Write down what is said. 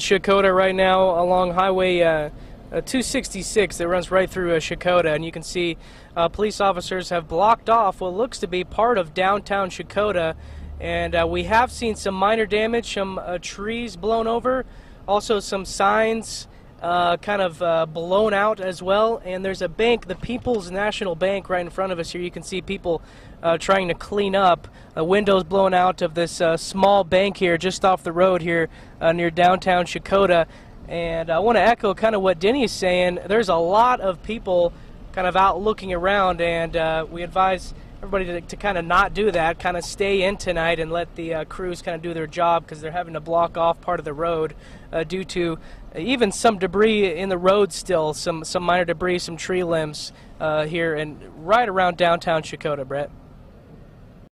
Checotah right now along Highway 266 that runs right through Checotah, and you can see police officers have blocked off what looks to be part of downtown Checotah, and we have seen some minor damage, some trees blown over, also some signs kind of blown out as well, and there's a bank, the People's National Bank, right in front of us here. You can see people trying to clean up, windows blown out of this small bank here just off the road here near downtown Checotah. And I want to echo kind of what Denny is saying. There's a lot of people kind of out looking around, and we advise everybody to kind of not do that, kind of stay in tonight and let the crews kind of do their job, because they're having to block off part of the road due to even some debris in the road still, some minor debris, some tree limbs here and right around downtown Checotah, Brett.